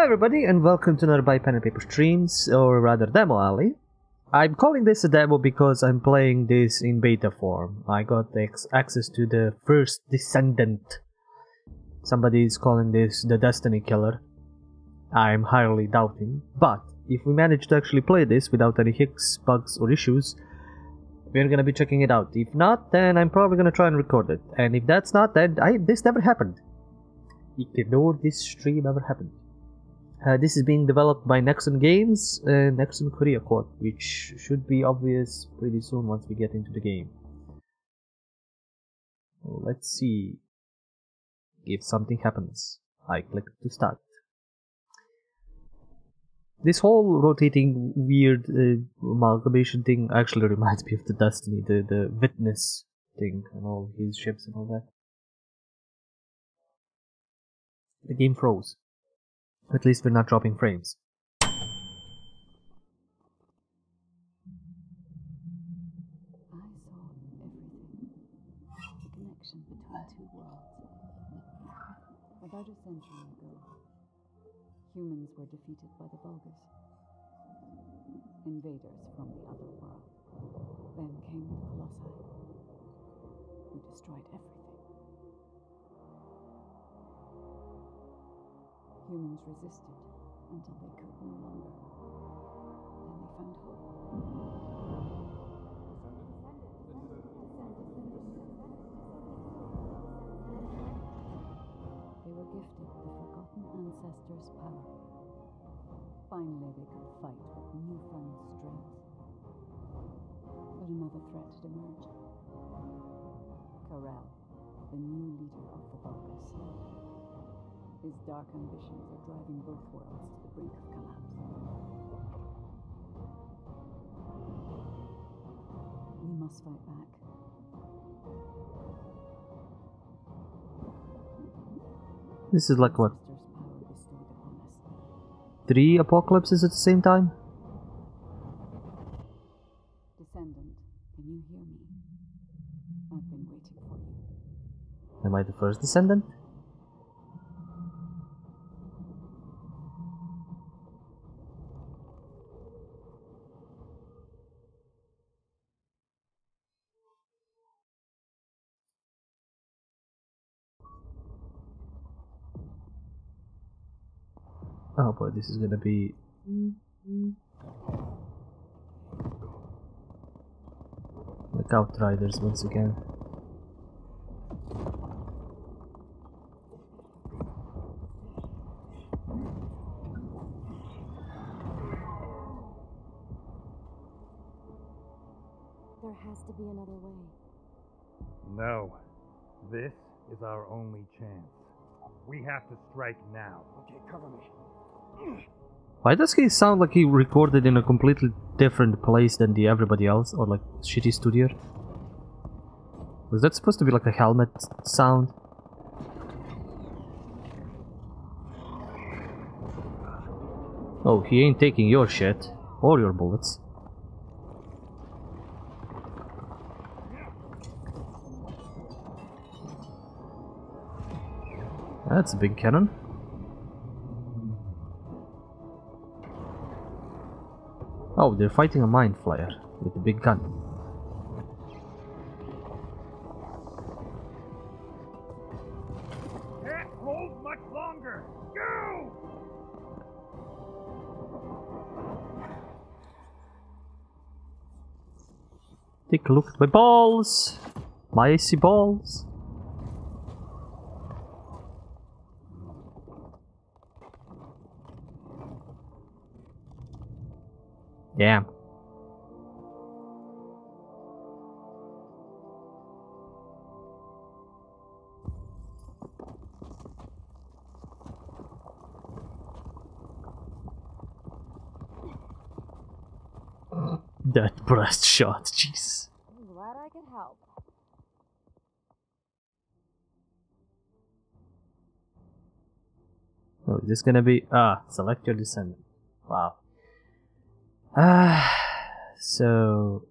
Hi everybody and welcome to another By Pen and Paper streams, or rather demo alley. I'm calling this a demo because I'm playing this in beta form. I got access to The First Descendant. Somebody is calling this the Destiny Killer. I'm highly doubting, but if we manage to actually play this without any hiccups, bugs or issues, we're gonna be checking it out. If not, then I'm probably gonna try and record it. And if that's not, then this never happened. Ignore this stream never happened. This is being developed by Nexon Games and Nexon Korea Corp, which should be obvious pretty soon once we get into the game. Let's see if something happens. I click to start. This whole rotating weird amalgamation thing actually reminds me of the Destiny, the Witness thing and all his ships and all that. The game froze. At least we're not dropping frames. About a century ago, humans were defeated by the Vulgus, invaders from the other world. Then came the Colossi, who destroyed everything. Humans resisted until they could no longer. Then they found hope. They were gifted the forgotten ancestors' power. Finally, they could fight with newfound strength. But another threat had emerged. Karel, the new leader of the Bulgars. His dark ambitions are driving both worlds to the brink of collapse. We must fight back. This is like what? 3 apocalypses at the same time? Descendant, can you hear me? I've been waiting for you. Am I the first descendant? Oh boy, this is gonna be... like Outriders once again. There has to be another way. No. This is our only chance. We have to strike now. Okay, cover me. Why does he sound like he recorded in a completely different place than the everybody else, or like shitty studio? Was that supposed to be like a helmet sound? Oh, he ain't taking your shit or your bullets. That's a big cannon. Oh, they're fighting a mind flyer with a big gun. Can't hold much longer. Go! Take a look at my balls, my icy balls. Damn. That breast shot, jeez. I'm glad I could help. Oh, is this gonna be... ah, select your descendant. Wow. So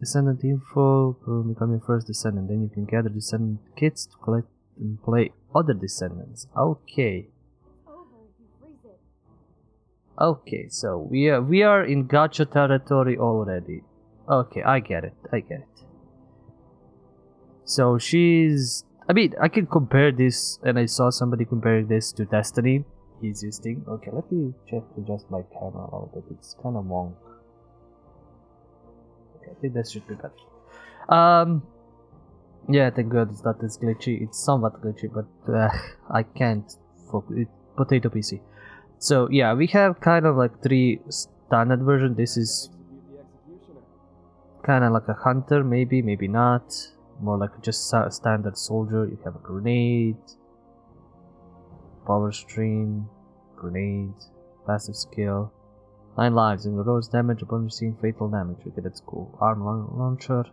descendant info will become your first descendant, then you can gather descendant kits to collect and play other descendants. Okay. Okay, so we are in gacha territory already. Okay, I get it. So she's... I mean, I can compare this, and I saw somebody comparing this to Destiny. He's using... Okay, let me check to adjust my camera a little bit. It's kind of wrong. Okay, I think that should be better. Yeah, thank God it's not this glitchy. It's somewhat glitchy, but I can't focus. It's potato PC. So yeah, we have kind of like three standard version. This is kind of like a hunter, maybe not. More like just a standard soldier. You have a grenade, power stream, grenade, passive skill, 9 lives and gross damage upon receiving fatal damage. Okay, that's cool. Arm launcher.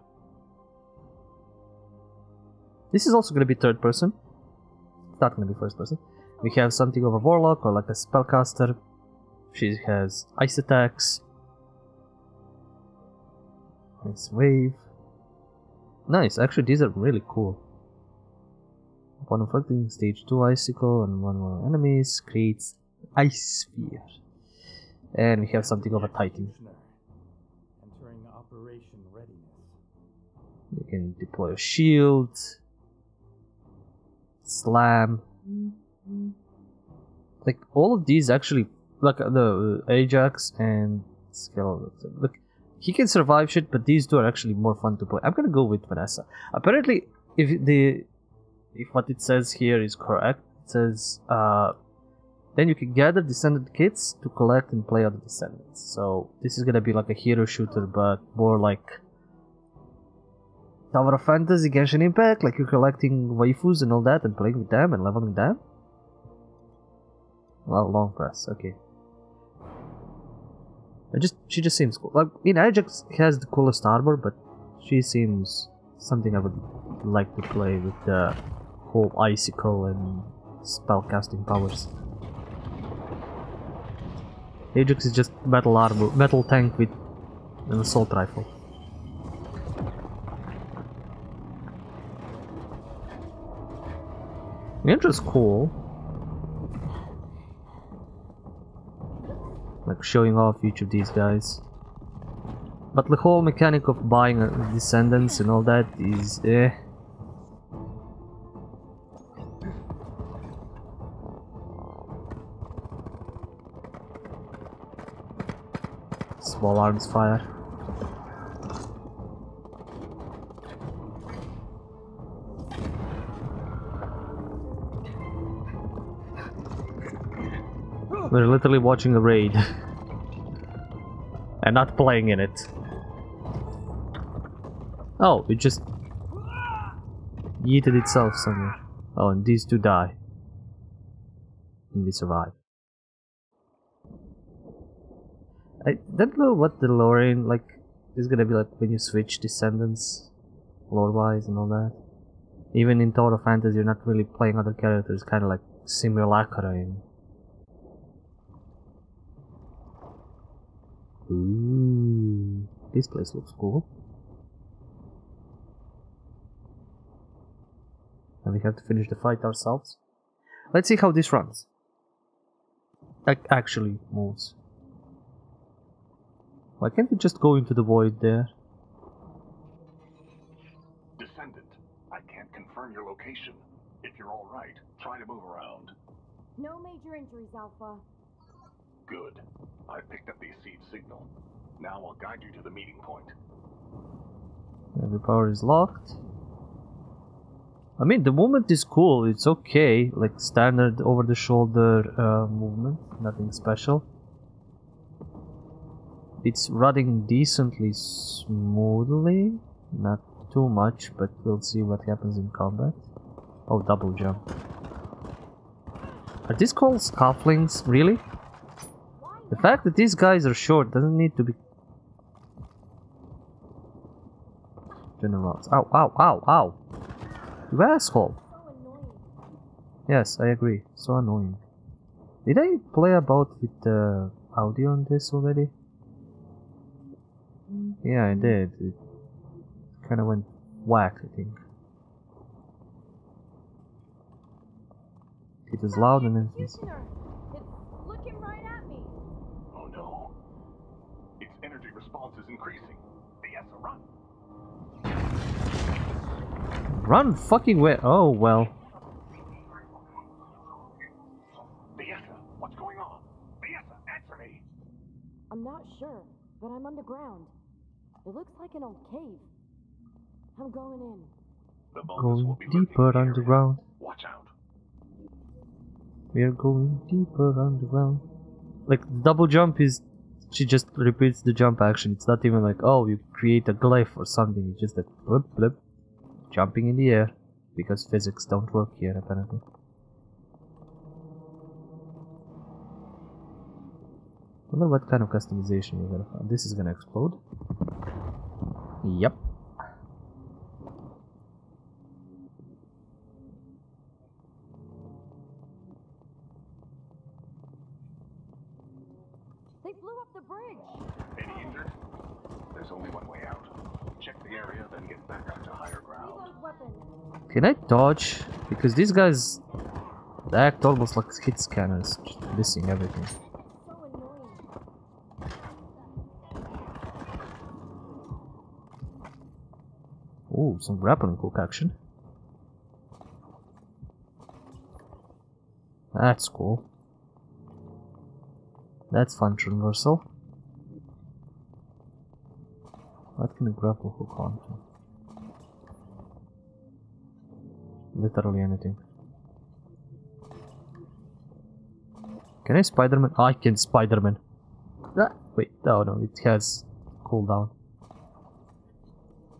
This is also going to be third person. It's not going to be first person. We have something of a warlock or like a spellcaster. She has ice attacks. Nice wave. Nice, actually these are really cool. Upon inflicting stage 2 icicle and one more enemies, creates ice sphere. And we have something of a titan. You can deploy a shield. Slam. Like all of these actually, like the Ajax and Skeleton. Look, he can survive shit, but these two are actually more fun to play. I'm gonna go with Vanessa. Apparently, if what it says here is correct, it says then you can gather descendant kits to collect and play other descendants. So this is gonna be like a hero shooter, but more like Tower of Fantasy, Genshin Impact, like you're collecting waifus and all that and playing with them and leveling them. Well, long press, okay. She just seems cool. Like, I mean, Ajax has the coolest armor, but she seems something I would like to play with the whole icicle and spellcasting powers. Ajax is just metal armor, metal tank with an assault rifle. Ninja's cool. Like showing off each of these guys. But the whole mechanic of buying descendants and all that is eh. Small arms fire. We're literally watching a raid and not playing in it. Oh, it just yeeted itself somewhere. Oh, and these two die. And we survive. I don't know what the DeLorean like is gonna be like when you switch descendants lore-wise and all that. Even in Tower of Fantasy you're not really playing other characters, kinda like simulacra in. Ooh, this place looks cool. And we have to finish the fight ourselves. Let's see how this runs. Like, actually moves. Why can't we just go into the void there? Descendant, I can't confirm your location. If you're alright, try to move around. No major injuries, Alpha. Good. I picked up the Essiv signal. Now I'll guide you to the meeting point. Every power is locked. I mean, the movement is cool. It's okay. Like standard over-the-shoulder movement. Nothing special. It's running decently smoothly. Not too much, but we'll see what happens in combat. Oh, double jump. Are these called scufflings? Really? The fact that these guys are short doesn't need to be... Generals. Ow, ow, ow, ow! You asshole! Yes, I agree. So annoying. Did I play about with the audio on this already? Yeah, I did. It kinda went whack, I think. It was loud and then... no. Its energy response is increasing. Vanessa, run! Run fucking way! Oh, well. Vanessa, what's going on? Vanessa, answer me! I'm not sure, but I'm underground. It looks like an old cave. I'm going in. The Vulgus will be deeper underground. Watch out. We are going deeper underground. Like, the double jump is... She just repeats the jump action. It's not even like, oh, you create a glyph or something. It's just like, blip, blip. Jumping in the air. Because physics don't work here, apparently. I wonder what kind of customization we're gonna have. This is gonna explode. Yep. Can I dodge? Because these guys act almost like hit scanners, just missing everything. Oh, some grappling hook action. That's cool. That's fun, transversal. What can a grapple hook onto? Literally anything. Can I Spider-Man? I can Spider-Man. Ah, wait, no, no, it has cooldown.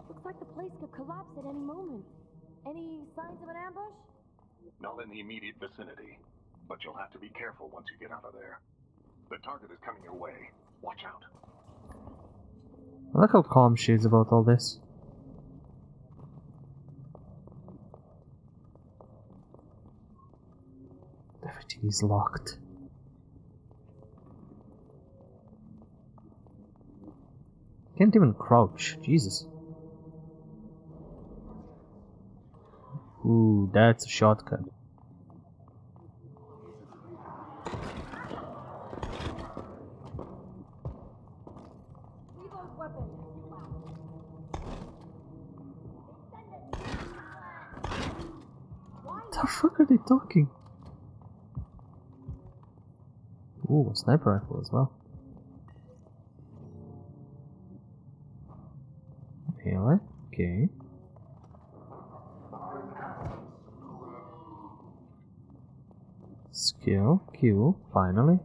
Looks like the place could collapse at any moment. Any signs of an ambush? Not in the immediate vicinity, but you'll have to be careful once you get out of there. The target is coming your way. Watch out. I like how calm she is about all this. He's locked. Can't even crouch. Jesus. Ooh, that's a shotgun. What the fuck are they talking? Ooh, a sniper rifle as well. Melee? Okay. Skill, Q, finally.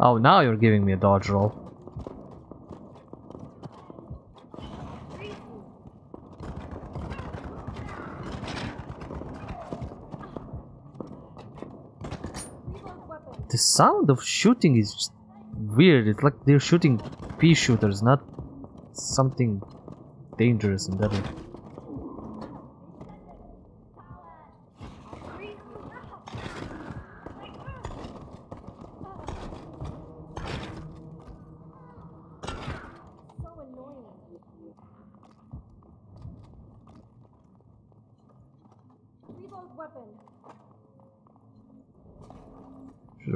Oh, now you're giving me a dodge roll. The sound of shooting is just weird. It's like they're shooting pea shooters, not something dangerous and deadly.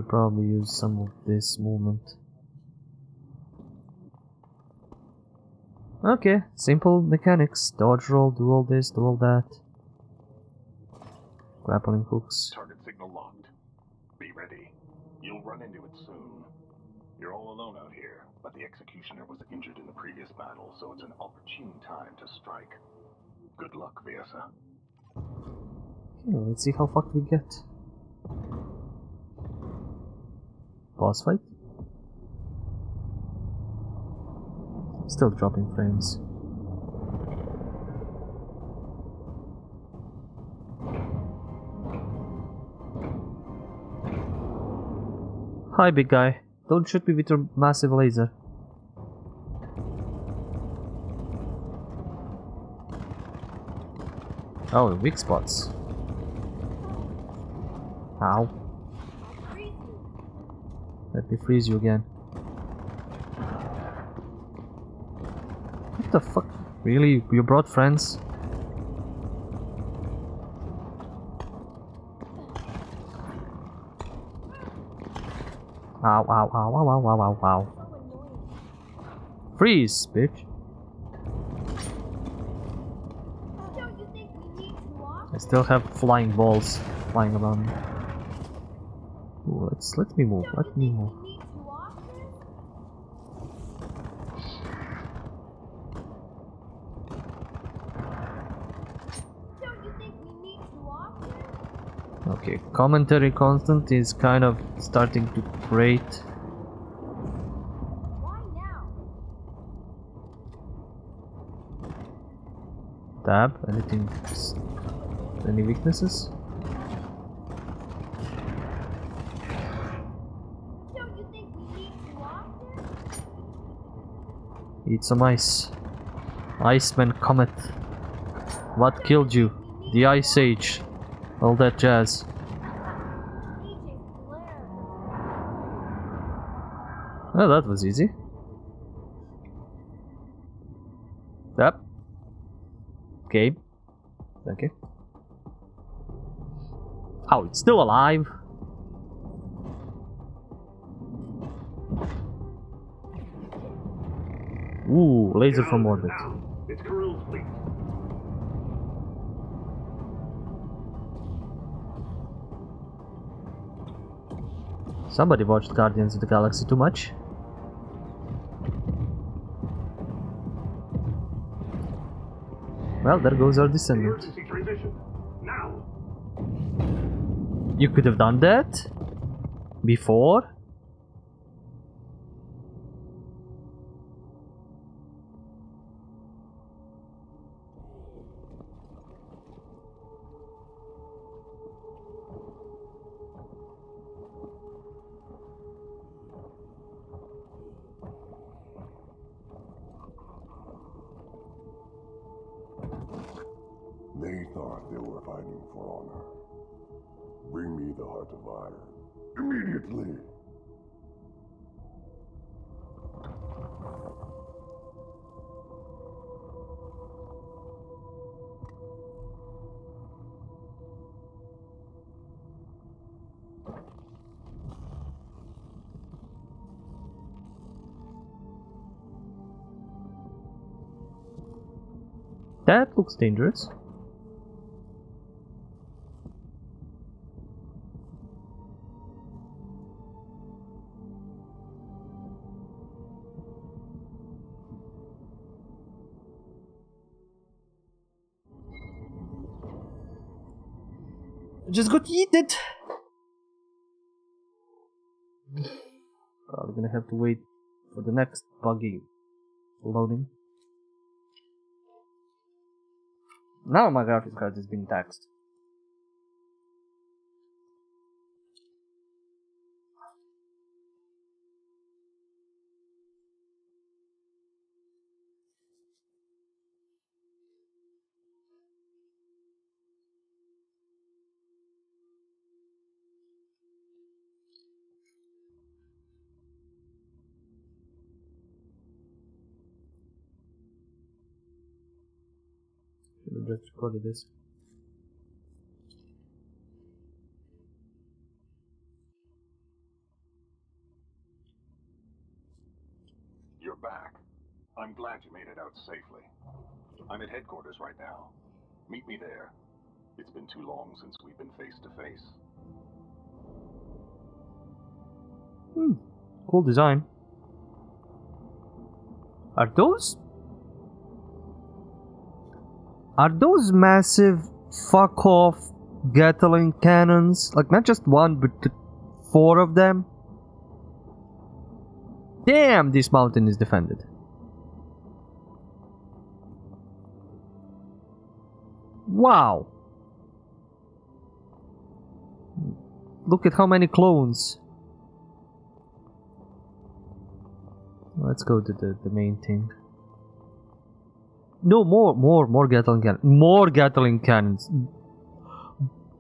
Probably use some of this movement. Okay, simple mechanics. Dodge roll, do all this, do all that. Grappling hooks. Target signal locked. Be ready. You'll run into it soon. You're all alone out here, but the executioner was injured in the previous battle, so it's an opportune time to strike. Good luck, Vanessa. Okay, let's see how fucked we get. Boss fight? Still dropping frames. Hi, big guy. Don't shoot me with your massive laser. Oh, weak spots. Ow. Let me freeze you again. the fuck? Really? You brought friends? Ow, ow, ow, ow, ow, ow, ow, ow. Freeze, bitch. I still have flying balls flying around me. Ooh, let me move, let me move. Okay, commentary constant is kind of starting to grate. Tab, anything, any weaknesses? Eat some ice. Iceman Comet. What killed you? The Ice Age. All that jazz. Well, that was easy. Yep. Okay. Okay. Oh, it's still alive. Ooh, laser from orbit. It's Karel's fleet. Somebody watched Guardians of the Galaxy too much. Well, there goes our descendant. You could have done that before. That looks dangerous. Just got yeeted. Probably gonna have to wait for the next buggy loading. Now my graphics card is being taxed. Just recorded this. You're back. I'm glad you made it out safely. I'm at headquarters right now. Meet me there. It's been too long since we've been face to face. Hmm. Cool design. Are those massive fuck off Gatling cannons? Like, not just one, but 4 of them? Damn, this mountain is defended. Wow. Look at how many clones. Let's go to the main thing. No, more Gatling cannons. More Gatling cannons.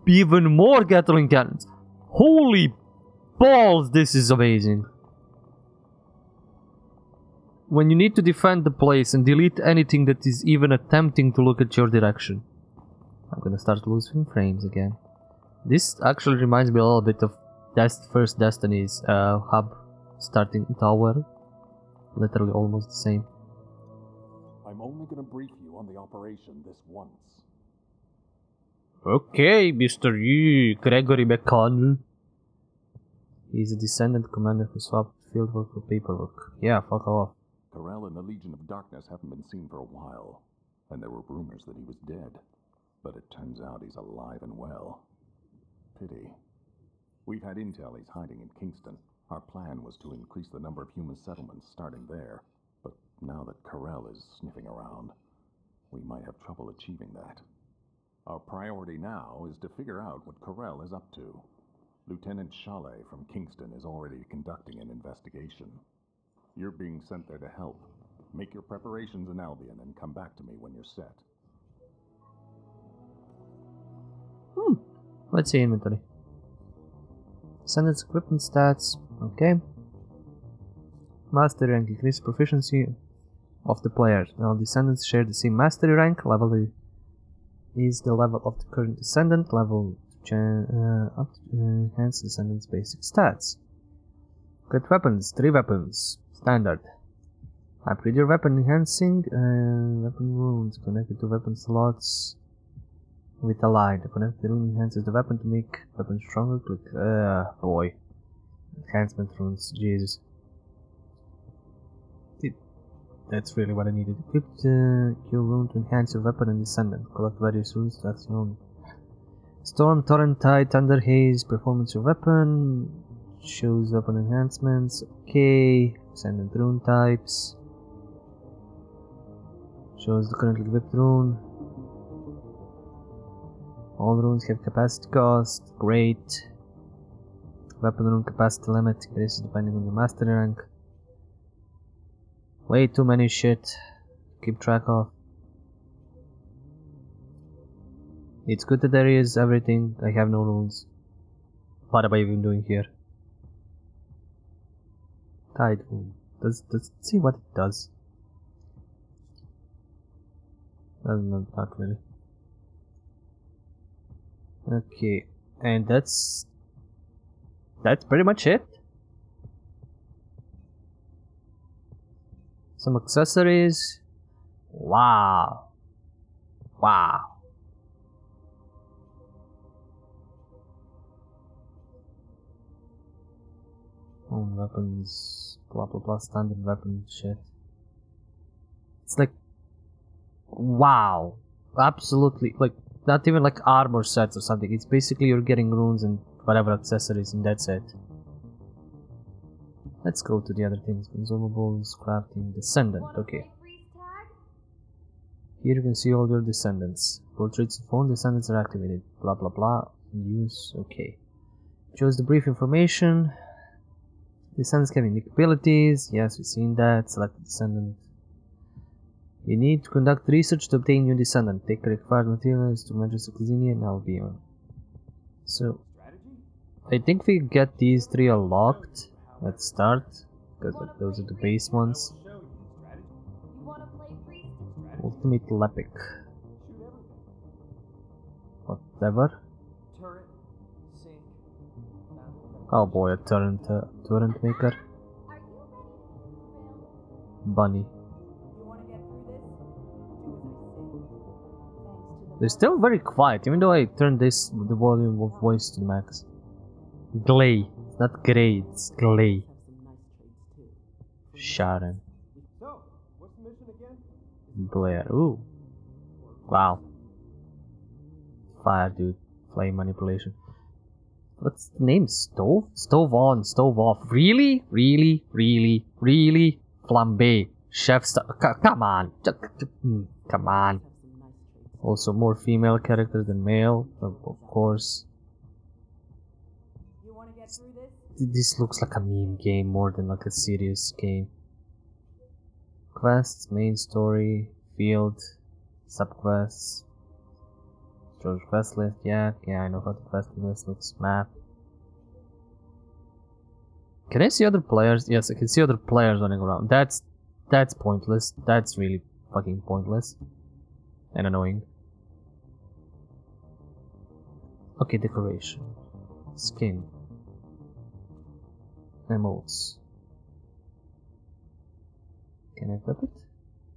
Even more Gatling cannons. Holy balls, this is amazing. when you need to defend the place and delete anything that is even attempting to look at your direction. I'm gonna start losing frames again. This actually reminds me a little bit of First Destiny's hub starting tower. Literally almost the same. I'm only gonna brief you on the operation this once. Okay, Mr. Yu, Gregory McConnell. He's a descendant commander who swapped fieldwork for paperwork. Yeah, fuck off. Karel and the Legion of Darkness haven't been seen for a while, and there were rumors that he was dead. But it turns out he's alive and well. Pity. We've had intel he's hiding in Kingston. Our plan was to increase the number of human settlements starting there, but now that Karel is sniffing around, we might have trouble achieving that. Our priority now is to figure out what Karel is up to. Lieutenant Charley from Kingston is already conducting an investigation. You're being sent there to help. Make your preparations in Albion and come back to me when you're set. Let's see inventory. Sentence equipment stats. Okay. Mastery rank increases proficiency of the players. All descendants share the same mastery rank. Level is the level of the current descendant. Level enhance descendants' basic stats. Great weapons. 3 weapons. Standard. Upgrade your weapon enhancing. Weapon wounds connected to weapon slots. With a line, the connected rune enhances the weapon to make weapon stronger. Click. Boy. Enhancement runes, Jesus. That's really what I needed. Equip the Q rune to enhance your weapon and descendant. Collect various runes to action only. Storm, Torrent, Tide, Thunder, Haze, performance your weapon. Shows weapon enhancements. Okay. Descendant rune types. Shows the currently equipped rune. All runes have capacity cost, great. Weapon rune capacity limit increases depending on your mastery rank. Way too many shit to keep track of. It's good that there is everything, I have no runes. What am I even doing here? Tide rune. Does it see what it does? Not really. Okay, and that's pretty much it. Some accessories. Wow. Wow. Own weapons, blah blah blah, standard weapon shit. It's like, wow. Absolutely, like, not even like armor sets or something, it's basically you're getting runes and whatever accessories and that's it. Let's go to the other things, consumables, crafting, descendant, okay. Here you can see all your descendants. Portraits of all descendants are activated, blah blah blah, use, okay. Choose the brief information. Descendants have unique abilities, yes we've seen that, select descendant. You need to conduct research to obtain new descendant. Take required materials to measure Saxenia and Albion. So, I think we get these 3 unlocked at start, because like, those are the base ones. Ultimate Lepic. Whatever. Oh boy, a torrent maker. Bunny. They're still very quiet, even though I turned this the volume of voice to the max. Glay, it's not Gray, it's Glay. Sharon Blair. Ooh, wow. Fire, dude. Flame manipulation. What's the name? Stove? Stove on, stove off. Really, really, really, really. Flambe, chef. Come on, come on. Also more female characters than male, of course. You wanna get through this? This looks like a meme game more than like a serious game. Quests, main story, field, subquests. George quest list, yeah, I know how the quest list looks, map. Can I see other players? Yes, I can see other players running around. That's That's pointless. That's really fucking pointless. And annoying. Okay, decoration. Skin. Emotes. Can I flip it?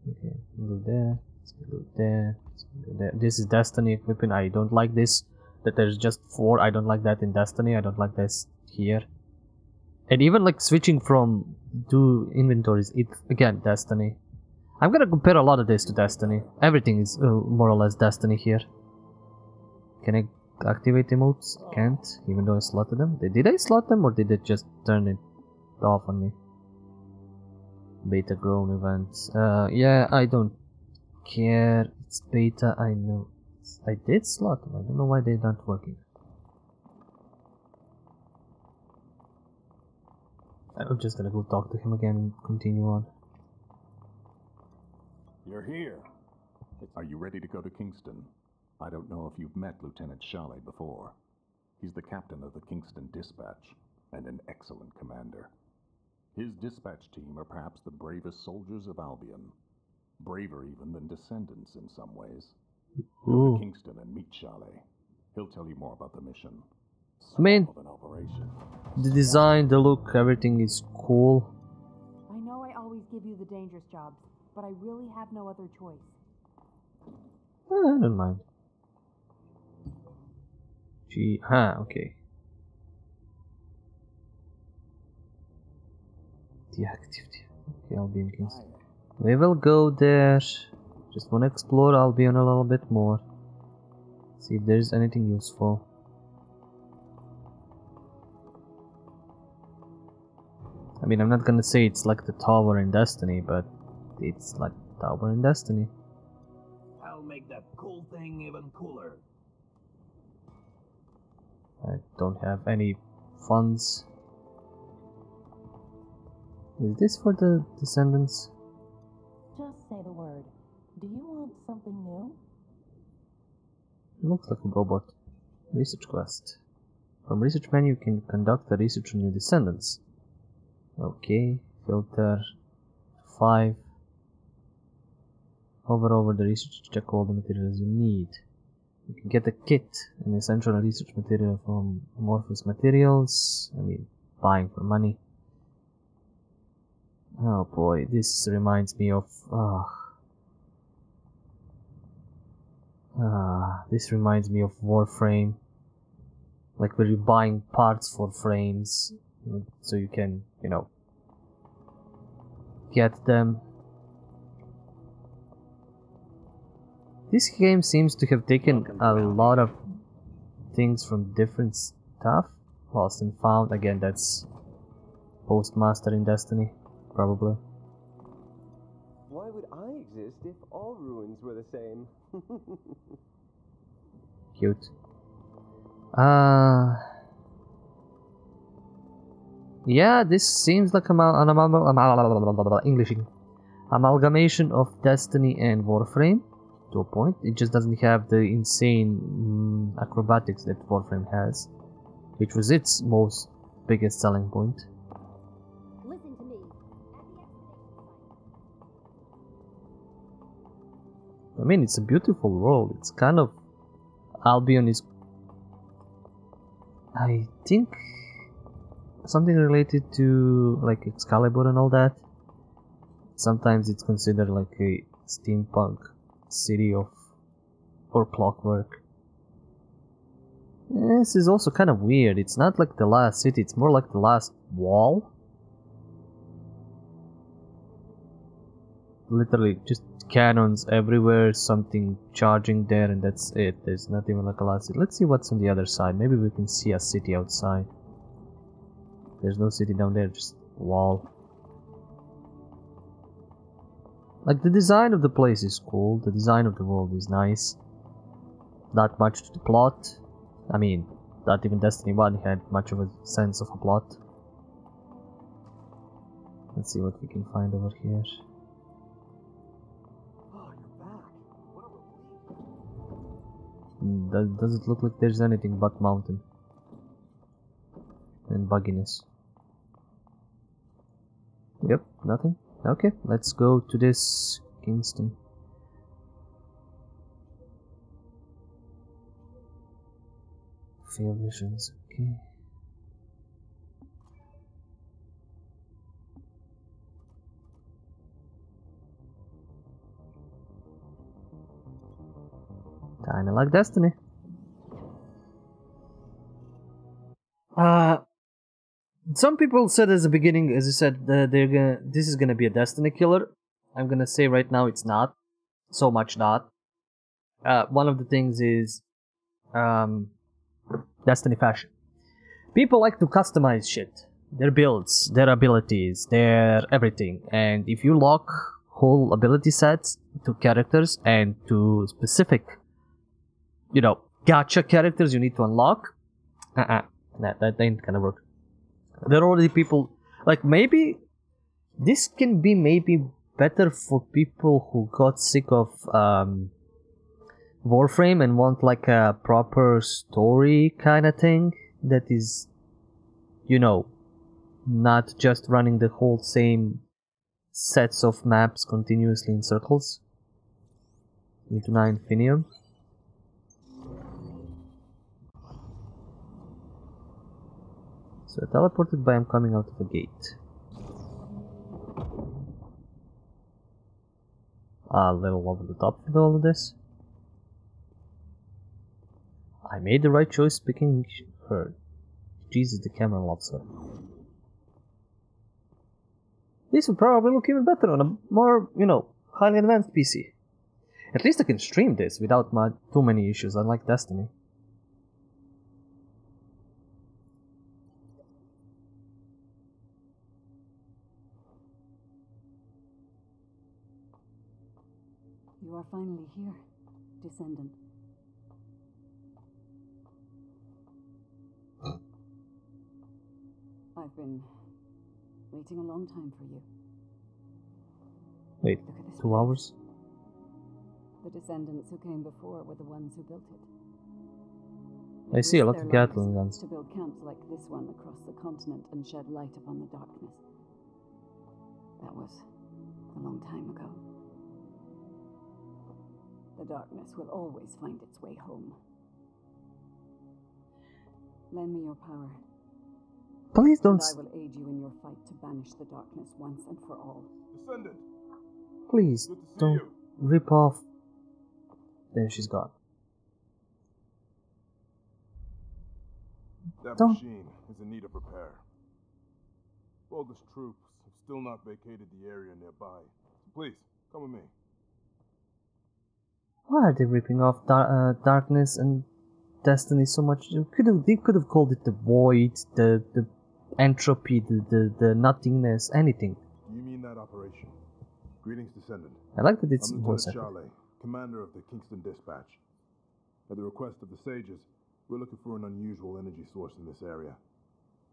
Okay, we'll go there. Let's go there. Let's go there. This is Destiny equipment. I don't like this. That there's just four. I don't like that in Destiny. I don't like this here. And even like switching from two inventories, it's again Destiny. I'm gonna compare a lot of this to Destiny. Everything is more or less Destiny here. Can I activate emotes? Can't, even though I slotted them. Did I slot them or did it just turn it off on me? Beta drone events. Yeah, I don't care. It's beta, I know. I did slot them. I don't know why they're not working. I'm just gonna go talk to him again and continue on. You're here. Are you ready to go to Kingston? I don't know if you've met Lieutenant Charley before. He's the captain of the Kingston Dispatch, and an excellent commander. His dispatch team are perhaps the bravest soldiers of Albion. Braver even than Descendants in some ways. Go to Kingston and meet Charley. He'll tell you more about the mission. I mean, the design, the look, everything is cool. I know I always give you the dangerous jobs, but I really have no other choice. I don't mind. Gee, okay. Deactivate. Okay, Albion Kingston. We will go there. Just wanna explore Albion a little bit more. See if there's anything useful. I mean, I'm not gonna say it's like the tower in Destiny, but it's like the tower in Destiny. I'll make that cool thing even cooler. I don't have any funds. Is this for the Descendants? Just say the word. Do you want something new? Looks like a robot. Research quest. From research menu, you can conduct a research on your Descendants. Okay, filter 5. Hover over the research to check all the materials you need. You can get a kit, an essential research material from Amorphous Materials. I mean, buying for money. Oh boy, this reminds me of. This reminds me of Warframe. Like, where you're buying parts for frames. So you can, you know, get them. This game seems to have taken a lot of things from different stuff. Lost and found. Again, that's Postmaster in Destiny, probably. Why would I exist if all ruins were the same? Cute. Yeah, this seems like an amalgamation of Destiny and Warframe, to a point. It just doesn't have the insane acrobatics that Warframe has, which was its most biggest selling point. Listen to me. I mean, it's a beautiful world. It's kind of... Albion is... I think... something related to like Excalibur and all that. Sometimes it's considered like a steampunk city of or clockwork. This is also kind of weird. It's not like the last city, it's more like the last wall. Literally just cannons everywhere, something charging there, and that's it. There's not even like a last city. Let's see what's on the other side. Maybe we can see a city outside. There's no city down there, just a wall. Like, the design of the place is cool, the design of the world is nice. Not much to the plot. I mean, not even Destiny 1 had much of a sense of a plot. Let's see what we can find over here. Oh, you're back. That doesn't look like there's anything but mountain. And bugginess. Yep, nothing. Okay, let's go to this Kingston. Fail missions, okay. Time like destiny. Some people said at the beginning, as I said, this is gonna be a destiny killer. I'm gonna say right now it's not. So much not. One of the things is destiny fashion. People like to customize shit. Their builds, their abilities, their everything. And if you lock whole ability sets to characters and to specific, you know, gacha characters you need to unlock, that ain't gonna work. There are already people, like, maybe this can be maybe better for people who got sick of Warframe and want like a proper story kind of thing that is, you know, not just running the whole same sets of maps continuously in circles into infinitum. So I teleported by him coming out of the gate. A little over the top with all of this. I made the right choice picking her. Jesus, the camera loves her. This would probably look even better on a more, you know, highly advanced PC. At least I can stream this without too many issues, unlike Destiny. You are finally here, Descendant. I've been waiting a long time for you. Wait, 2 hours? The Descendants who came before were the ones who built it. I see a lot of Gatling guns. To build camps like this one across the continent and shed light upon the darkness. That was a long time ago. The darkness will always find its way home. Lend me your power. Please don't. And I will aid you in your fight to banish the darkness once and for all. Descendant. Please don't rip off. Then she's gone. That machine is in need of repair. Vulgus troops have still not vacated the area nearby. Please come with me. Why are they ripping off darkness and destiny so much? They could have called it the void, the entropy, the nothingness, anything. You mean that operation? Greetings, Descendant. I like that it's Lieutenant Charley, commander of the Kingston Dispatch. At the request of the sages, we're looking for an unusual energy source in this area.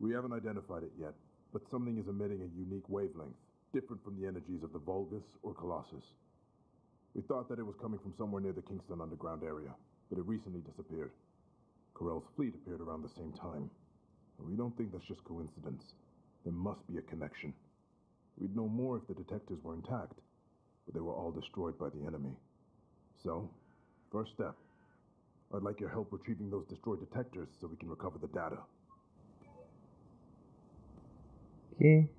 We haven't identified it yet, but something is emitting a unique wavelength, different from the energies of the Vulgus or Colossus. We thought that it was coming from somewhere near the Kingston underground area, but it recently disappeared. Karel's fleet appeared around the same time. And we don't think that's just coincidence. There must be a connection. We'd know more if the detectors were intact, but they were all destroyed by the enemy. So, first step. I'd like your help retrieving those destroyed detectors so we can recover the data. Okay.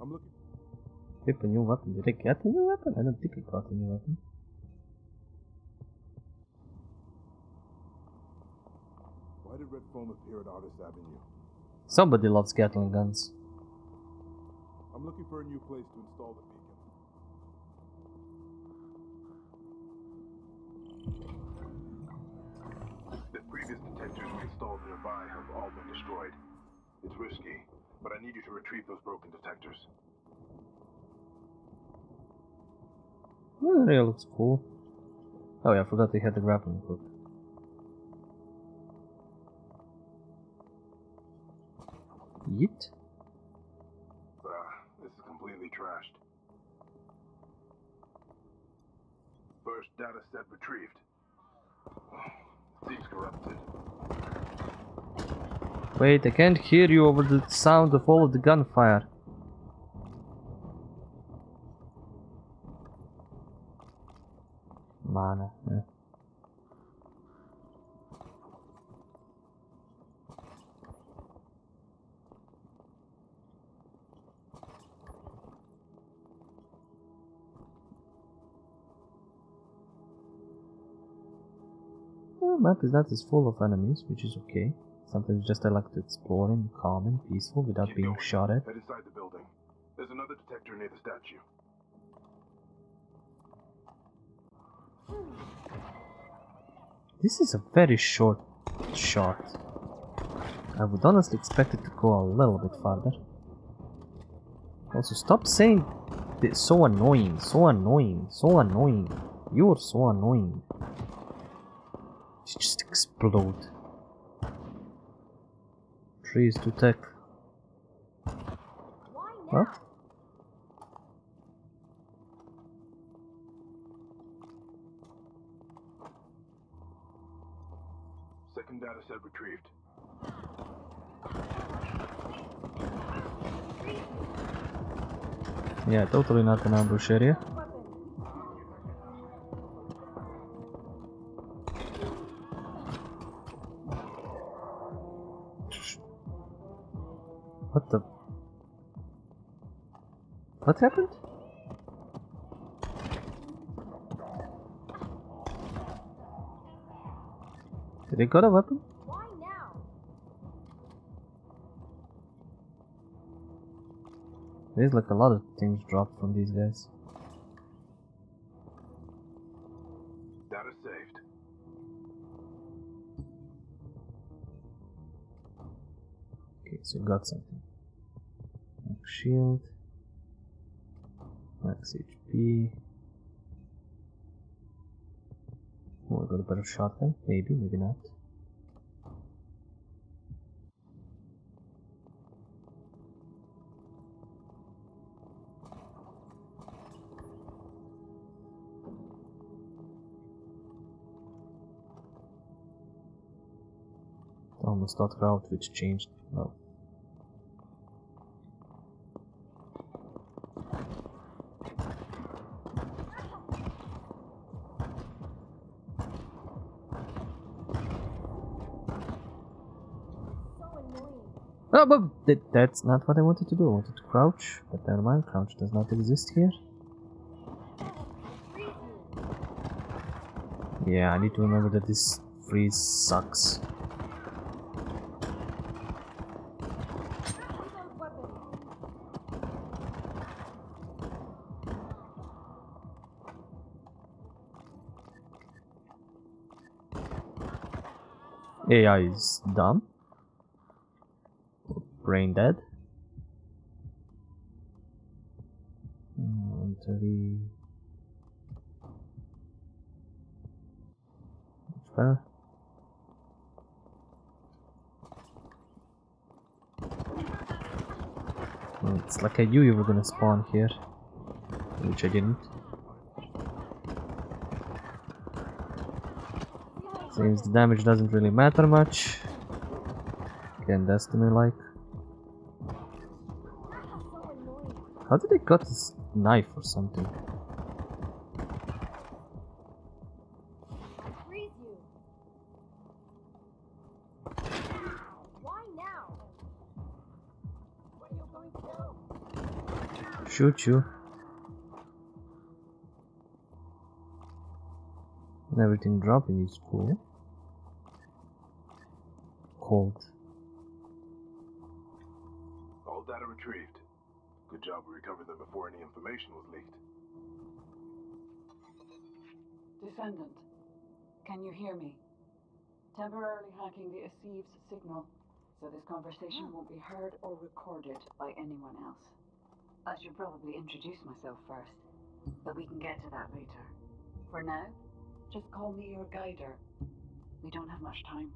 I'm looking. Equip a new weapon. Did I get a new weapon? I don't think I got a new weapon. Why did red foam appear at Artist Avenue? Somebody loves Gatling guns. I'm looking for a new place to install the beacon. The previous detectors we installed nearby have all been destroyed. It's risky, but I need you to retrieve those broken detectors. Well, it looks cool. Oh yeah, I forgot they had the grappling hook. Yeet. This is completely trashed. First data set retrieved. These corrupted. Wait, I can't hear you over the sound of all of the gunfire. Mana. Yeah. Well, map is not as full of enemies, which is okay. Sometimes just I like to explore and calm and peaceful without being shot at. Head inside the building. There's another detector near the statue. This is a very short shot. I would honestly expect it to go a little bit farther. Also, stop saying it's so annoying, so annoying, so annoying. You're so annoying. Just explode. Tree is too thick. Huh? Second data set retrieved. Yeah, totally not an ambush area. What the? What happened? Did they got a weapon? Why now? There's like a lot of things dropped from these guys. Data saved. Okay, so you got something. Shield, max HP. Oh, I got a better shotgun. Maybe, maybe not. Almost thought her outfit changed. No. Oh, but that's not what I wanted to do. I wanted to crouch, but never mind, crouch does not exist here. Yeah, I need to remember that this freeze sucks. AI is dumb. Brain dead. 130. Much better. It's like I knew you were gonna spawn here, which I didn't. Seems the damage doesn't really matter much. Again, Destiny like. How did they cut this knife or something? Why now? Where are you going to? Shoot you. And everything dropping is cool. Cold. All data retrieved. Good job we recovered them before any information was leaked. Descendant, can you hear me? Temporarily hacking the Essiv's signal, so this conversation won't be heard or recorded by anyone else. I should probably introduce myself first, but we can get to that later. For now, just call me your guider. We don't have much time.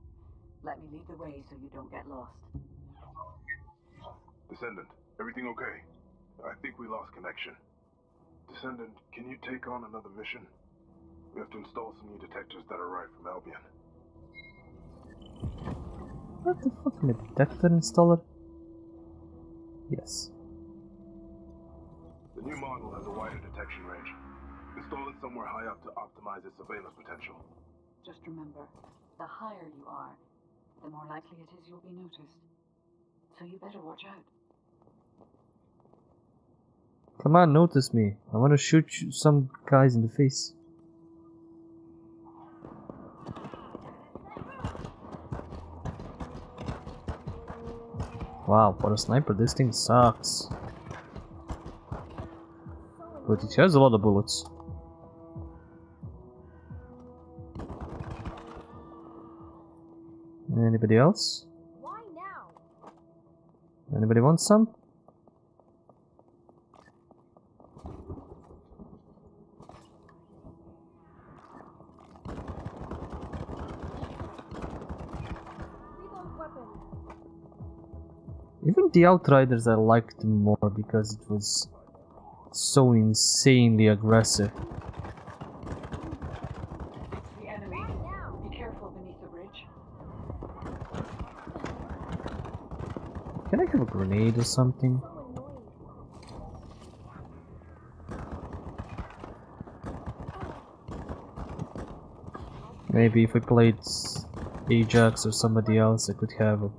Let me lead the way so you don't get lost. Descendant, everything okay? I think we lost connection. Descendant, can you take on another mission? We have to install some new detectors that arrived from Albion. What the fuck? An adapter installer? Yes. The new model has a wider detection range. Install it somewhere high up to optimize its surveillance potential. Just remember, the higher you are, the more likely it is you'll be noticed. So you better watch out. Come on, notice me. I want to shoot you some guys in the face. Wow, what a sniper. This thing sucks. But it has a lot of bullets. Anybody else? Why now? Anybody want some? Even the Outriders I liked more because it was so insanely aggressive. The enemy. Be careful beneath the bridge. Can I have a grenade or something? Maybe if we played Ajax or somebody else, I could have a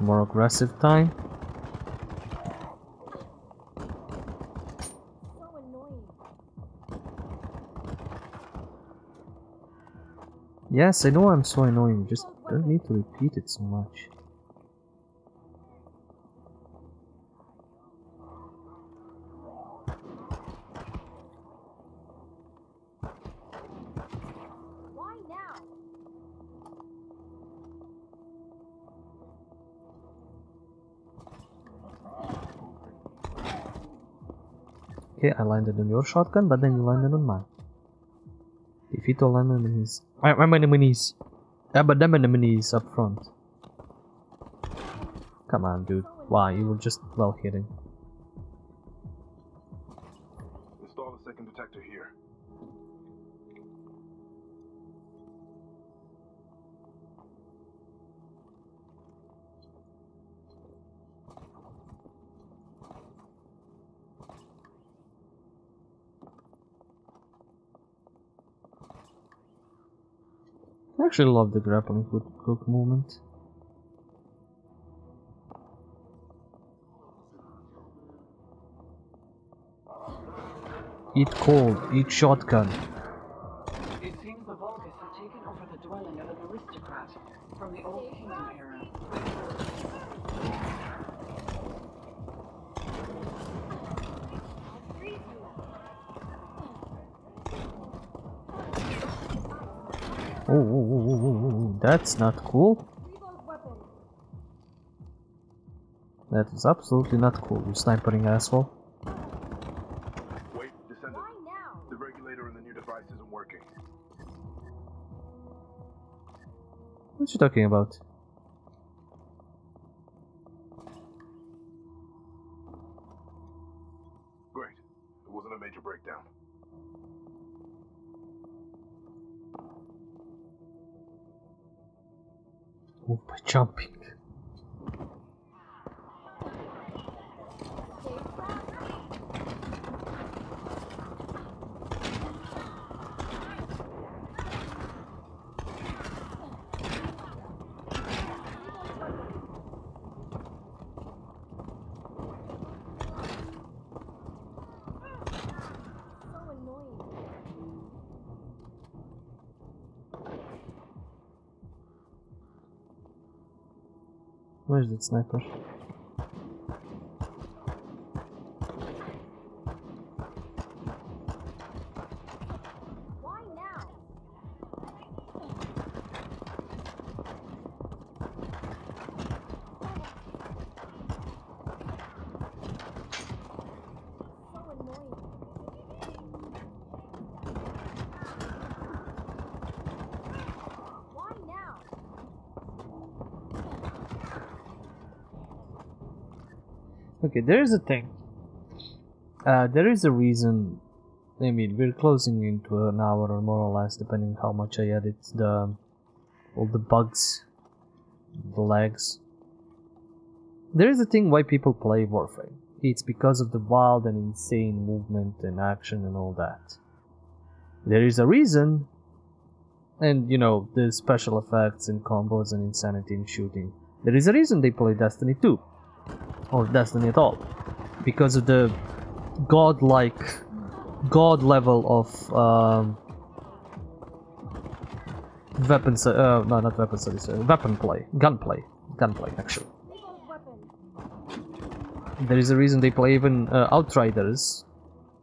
more aggressive time. So annoying. Yes, I know I'm so annoying, just don't need to repeat it so much. Okay, I landed on your shotgun, but then you landed on mine. If you don't land on his... I'm on my knees. But I'm on my knees up front. Come on, dude. Why? You were just well hitting. Install the second detector here. I actually love the grappling hook movement. Eat cold, eat shotgun. It seems the Vulgus have taken over the dwelling of an aristocrat from the old kingdom era. Oh, that's not cool. That is absolutely not cool, you snipering asshole. Wait, Descendant. The regulator in the new device isn't working. What you talking about? Great. It wasn't a major breakdown. Move by jumping. Where's that sniper? Why now? Okay, there is a thing. There is a reason. I mean, we're closing into an hour or more or less, depending how much I edit all the bugs the legs. There is a thing why people play Warframe. It's because of the wild and insane movement and action and all that. There is a reason, and you know, the special effects and combos and insanity and shooting. There is a reason they play Destiny 2, or Destiny at all, because of the godlike, god level of gunplay actually. There is a reason they play even Outriders,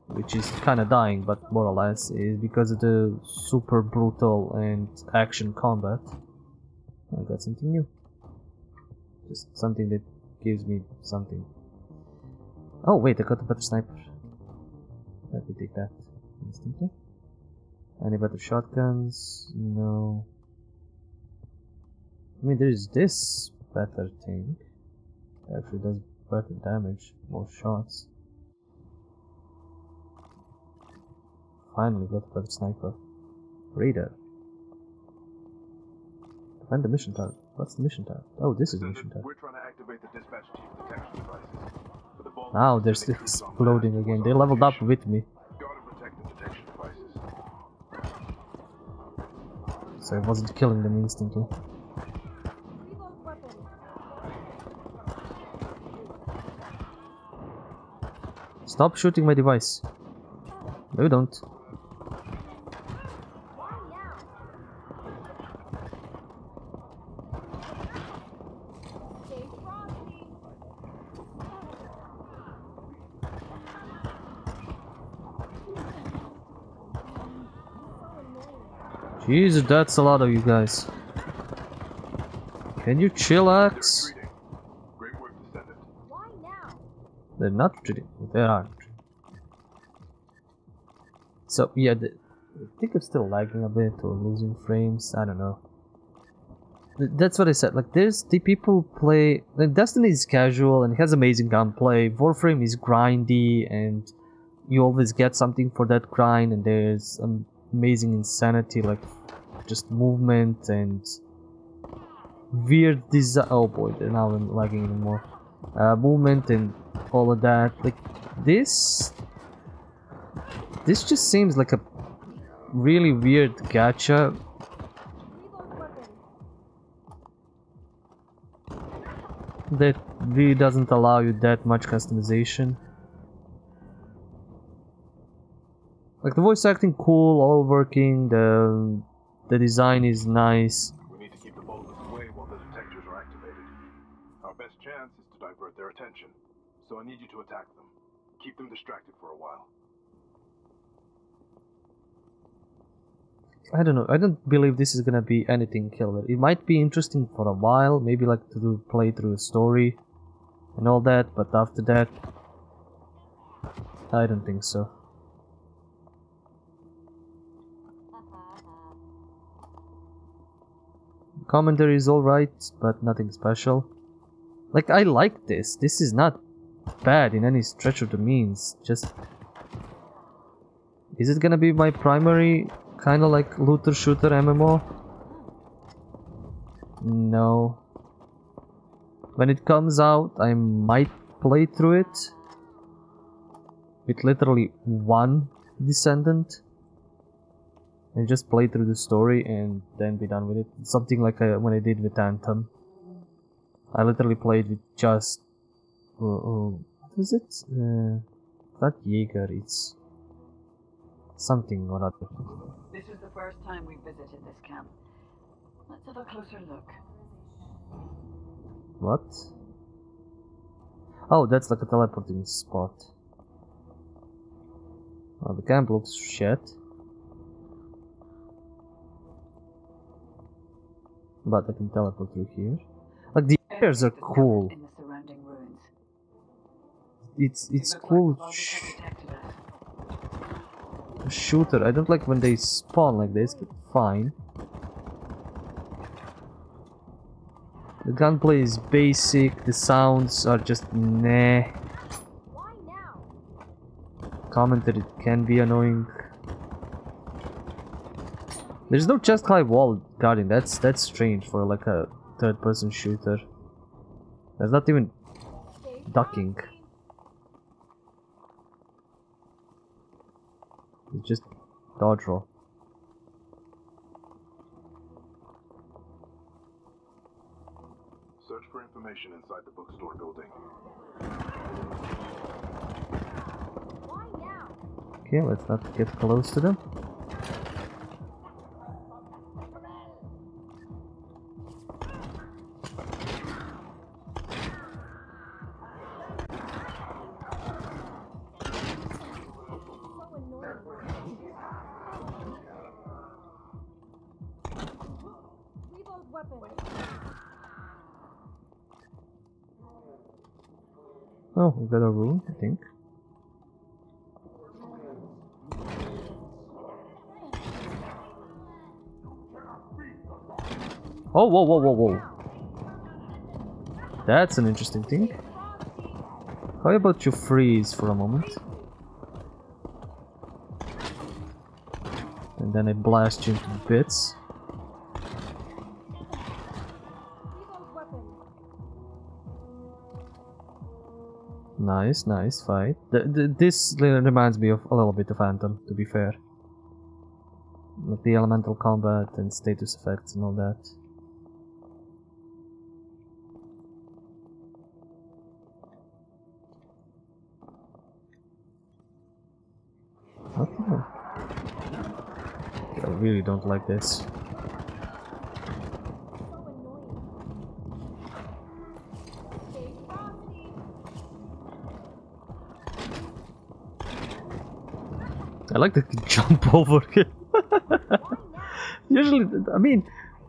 which is kind of dying, but more or less is because of the super brutal and action combat. I got something new. Just something that gives me something. Oh wait, I got a better sniper. Let me take that instantly. Any better shotguns? No. I mean, there is this better thing. It actually does better damage, more shots. Finally got a better sniper. Radar. Find the mission target. What's the mission target? Oh, this is the mission target. We're trying to activate the dispatch team detection devices. Now they're still exploding again. They leveled up with me. So I wasn't killing them instantly. Stop shooting my device. No, you don't. Jesus, that's a lot of you guys. Can you chillax? Great work, Descendant. Why now? They're not retreating. They aren't. So yeah, I think I'm still lagging a bit or losing frames. I don't know. That's what I said. Like there's the people play. Like, Destiny is casual and has amazing gunplay. Warframe is grindy and you always get something for that grind. And there's amazing insanity, like just movement and weird design. Oh boy, now I'm lagging even more. Movement and all of that. Like this just seems like a really weird gacha. That really doesn't allow you that much customization. Like the voice acting cool, all working, the design is nice. We need to keep the Vulgus away while the detectors are activated. Our best chance is to divert their attention. So I need you to attack them. Keep them distracted for a while. I don't know, I don't believe this is gonna be anything killer. It might be interesting for a while, maybe like to play through a story and all that, but after that I don't think so. Commentary is alright, but nothing special. Like, I like this. This is not bad in any stretch of the means. Just... is it gonna be my primary kind of like looter shooter MMO? No. When it comes out, I might play through it. With literally one Descendant. And just play through the story and then be done with it. Something like when I did with Anthem. I literally played with just... what is it? Not Jaeger, it's... something or other. This is the first time we visited this camp. Let's have a closer look. What? Oh, that's like a teleporting spot. Oh, the camp looks shit. But I can teleport through here. Like the airs are cool. It's cool shooter. I don't like when they spawn like this, but fine. The gunplay is basic. The sounds are just nah. Commentary can be annoying. There's no chest high wall guarding. That's strange for like a third person shooter. There's not even ducking. It's just dodge roll. Search for information inside the bookstore building. Okay, let's not get close to them. Oh, we've got a rune, I think. Oh, whoa, whoa, whoa, whoa. That's an interesting thing. How about you freeze for a moment? And then I blast you into bits. Nice, nice fight. This reminds me of a little bit of Anthem, to be fair. With the elemental combat and status effects and all that. Okay. I really don't like this. I like to jump over here. Usually, I mean,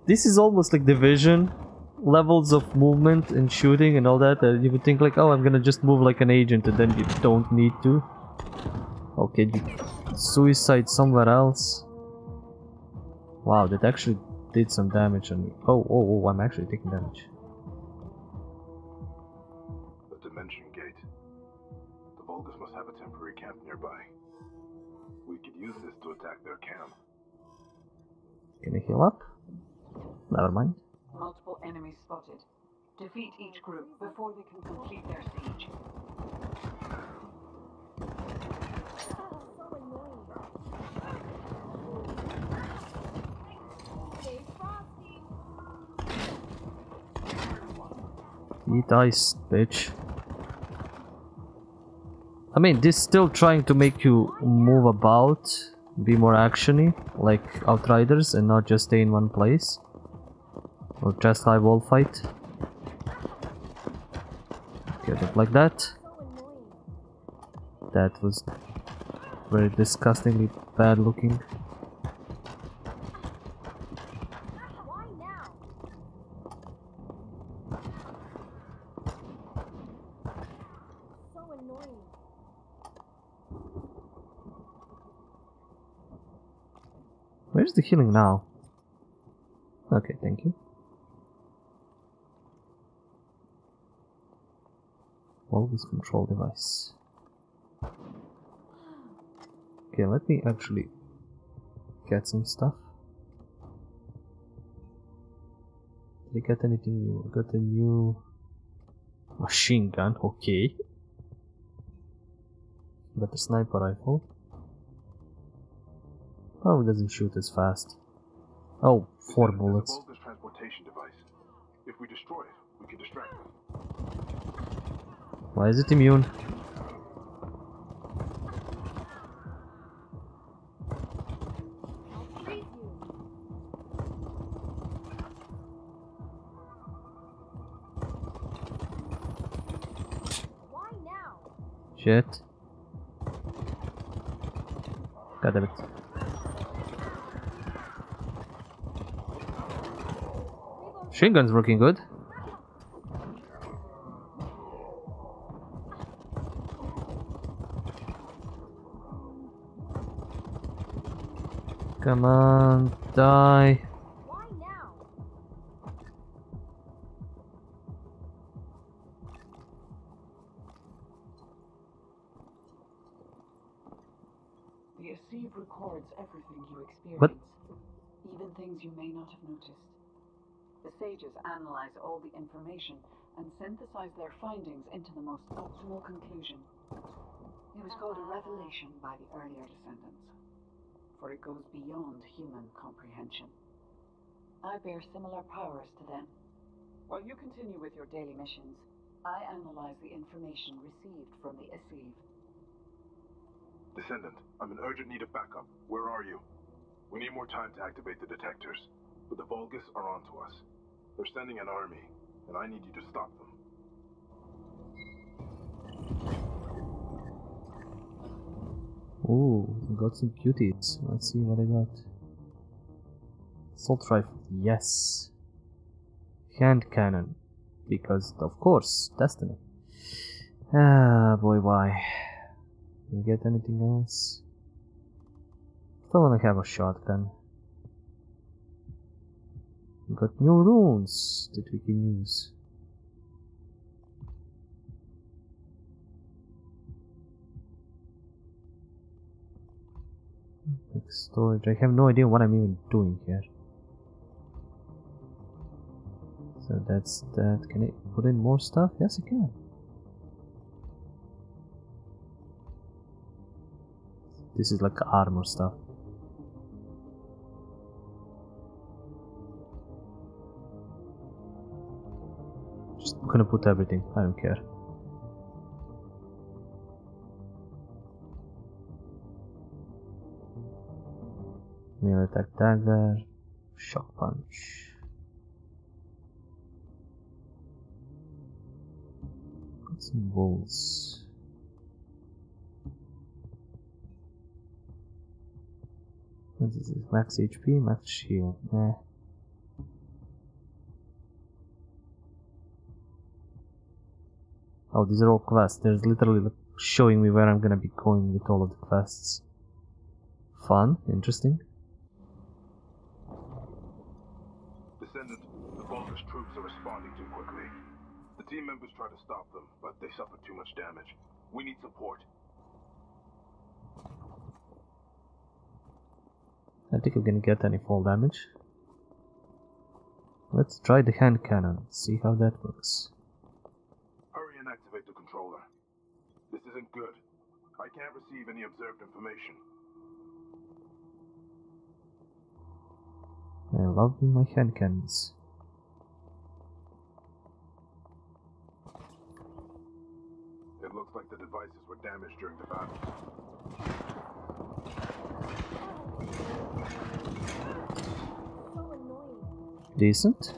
this is almost like Division levels of movement and shooting and all that. You would think like, oh, I'm gonna just move like an agent, and then you don't need to. Okay, suicide somewhere else. Wow, that actually did some damage on me. Oh, oh, oh, I'm actually taking damage. The Dimension Gate. The Vulgus must have a temporary camp nearby. We could use this to attack their camp. Can I heal up? Never mind. Multiple enemies spotted. Defeat each group before they can complete their siege. Eat ice, bitch. I mean, this is still trying to make you move about, be more actiony, like Outriders, and not just stay in one place. Or just high wall fight. Get up like that. That was very disgustingly bad looking. Where's the healing now? Okay, thank you. Always control device. Okay, let me actually get some stuff. Did I get anything new? I got a new machine gun, okay. But a sniper rifle. Oh, it doesn't shoot as fast. Oh, 4 bullets. This transportation device. If we destroy it, we can distract them. Why is it immune? Why now? Shit. God damn it. Machine gun's working good. Come on, die. Why now? The Essiv records everything you experience, even things you may not have noticed. The sages analyze all the information and synthesize their findings into the most optimal conclusion. It was called a revelation by the earlier descendants, for it goes beyond human comprehension. I bear similar powers to them. While you continue with your daily missions, I analyze the information received from the Essiv. Descendant, I'm in urgent need of backup. Where are you? We need more time to activate the detectors, but the Vulgus are onto us. They're sending an army, and I need you to stop them. Oh, we got some cuties. Let's see what I got. Assault rifle, yes. Hand cannon, because of course, destiny. Ah, boy, why? Did we get anything else? Still wanna have a shotgun. We got new runes that we can use. Storage. I have no idea what I'm even doing here. So that's that. Can I put in more stuff? Yes, I can. This is like armor stuff. Just gonna put everything. I don't care. Melee attack dagger, shock punch. Got some bolts. What is this? Max HP, max shield. Eh. Oh, these are all quests. There's literally showing me where I'm gonna be going with all of the quests. Fun, interesting. Troops are responding too quickly. The team members try to stop them, but they suffer too much damage. We need support. I think we're gonna get any fall damage. Let's try the hand cannon, see how that works. Hurry and activate the controller. This isn't good. I can't receive any observed information. I love my hand cannons. Looks like the devices were damaged during the battle. Decent.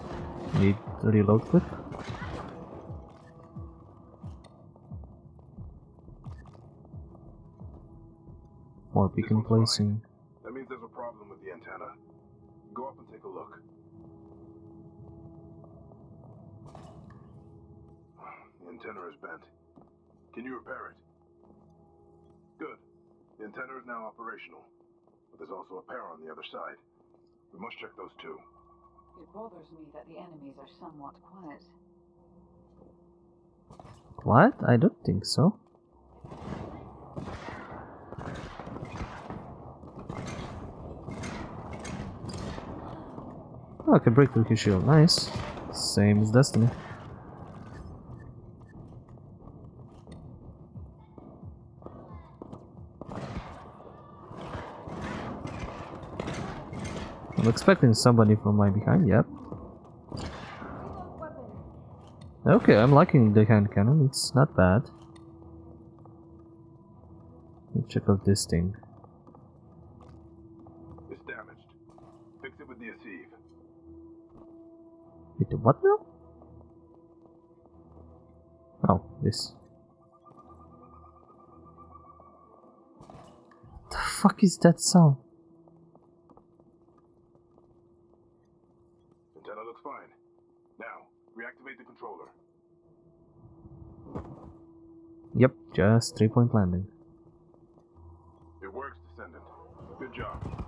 Need to reload quick. More beacon placing. That means there's a problem with the antenna. Go up and take a look. The antenna is bent. Can you repair it? Good. The antenna is now operational. But there's also a pair on the other side. We must check those two. It bothers me that the enemies are somewhat quiet. What? I don't think so. Oh, I can break through his shield. Nice. Same as Destiny. Expecting somebody from my behind, yep. Okay, I'm liking the hand cannon, it's not bad. Let's check out this thing. It's damaged. Fix it with the Essiv. With the what now? Oh, this. The fuck is that sound? Yep, just 3-point landing. It works, Descendant. Good job.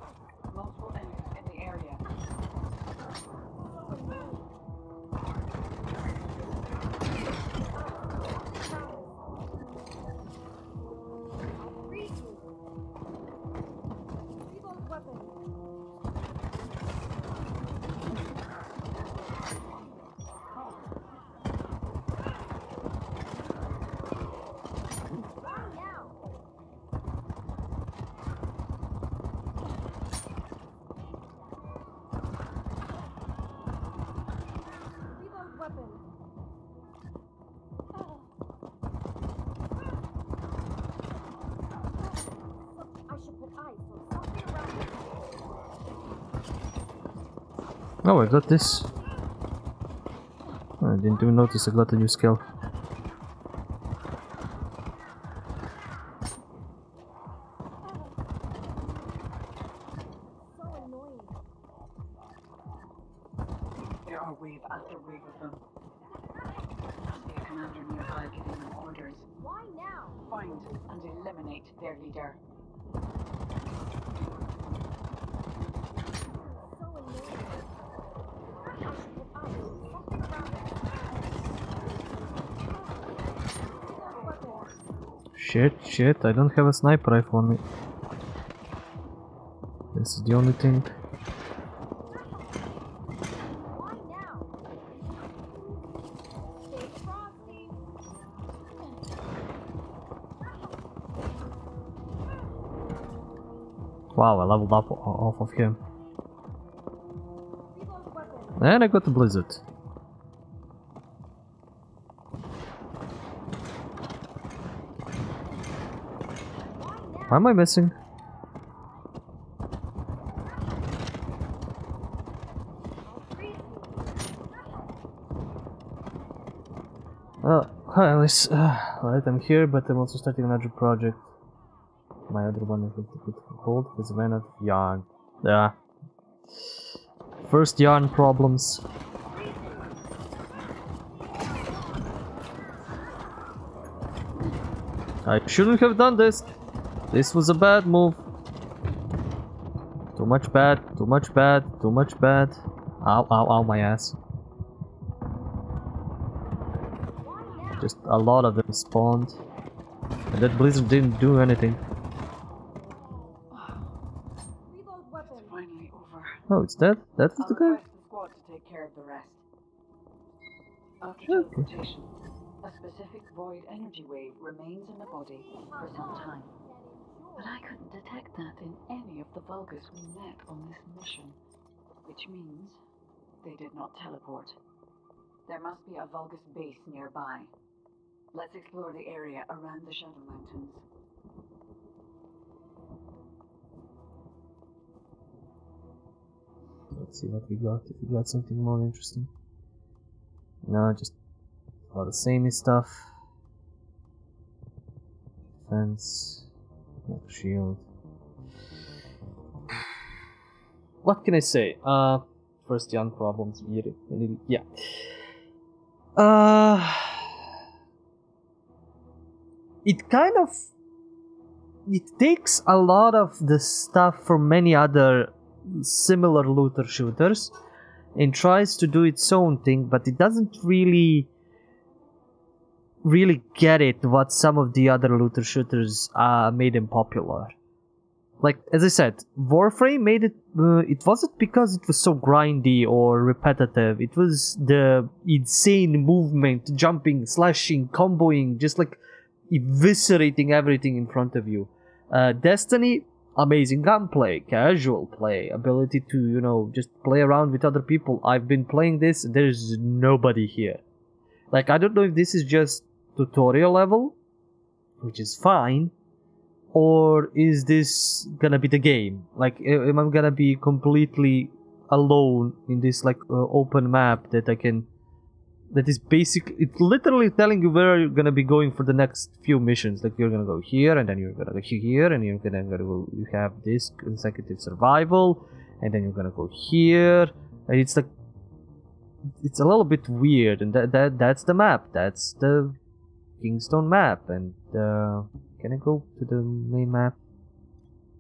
Multiple enemies in the area. Oh, I got this. I didn't even notice I got a new skill. Shit, I don't have a sniper rifle on me. This is the only thing. Wow, I leveled up off of him. And I got the blizzard. Why am I missing? Well, hi Alice. Alright, I'm here, but I'm also starting another project. My other one I think could hold is ran out of yarn. Yeah. First yarn problems. I shouldn't have done this. This was a bad move. Too much bad, too much bad, too much bad. Ow, ow, ow, my ass. Just a lot of them spawned. And that blizzard didn't do anything. Oh, it's dead? That was the guy? Okay. A specific void energy wave remains in the body for some time. But I couldn't detect that in any of the Vulgus we met on this mission, which means they did not teleport. There must be a Vulgus base nearby. Let's explore the area around the Shadow Mountains. Let's see what we got, if we got something more interesting. No, just all the samey stuff. Defense. Shield. What can I say? First young problems, yeah. It takes a lot of the stuff from many other similar looter shooters and tries to do its own thing, but it doesn't really get it what some of the other looter shooters made them popular. Like, as I said, Warframe made it... it wasn't because it was so grindy or repetitive. It was the insane movement, jumping, slashing, comboing, just like eviscerating everything in front of you. Destiny, amazing gunplay, casual play, ability to, you know, just play around with other people. I've been playing this, there's nobody here. Like, I don't know if this is just tutorial level, which is fine, or is this gonna be the game? Like, am I gonna be completely alone in this, like, open map that I can... That is basically... It's literally telling you where you're gonna be going for the next few missions. Like, you're gonna go here, and then you're gonna go here, and you're gonna go... You have this consecutive survival, and then you're gonna go here, and it's like... It's a little bit weird, and that's the map. That's the Kingston map. And can I go to the main map?